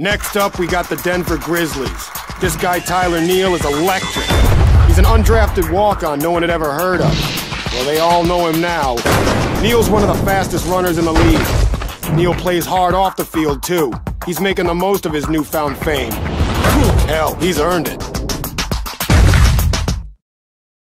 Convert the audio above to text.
Next up, we got the Denver Grizzlies. This guy, Tyler Neal, is electric. He's an undrafted walk-on no one had ever heard of. Well, they all know him now. Neal's one of the fastest runners in the league. Neal plays hard off the field, too. He's making the most of his newfound fame. Hell, he's earned it.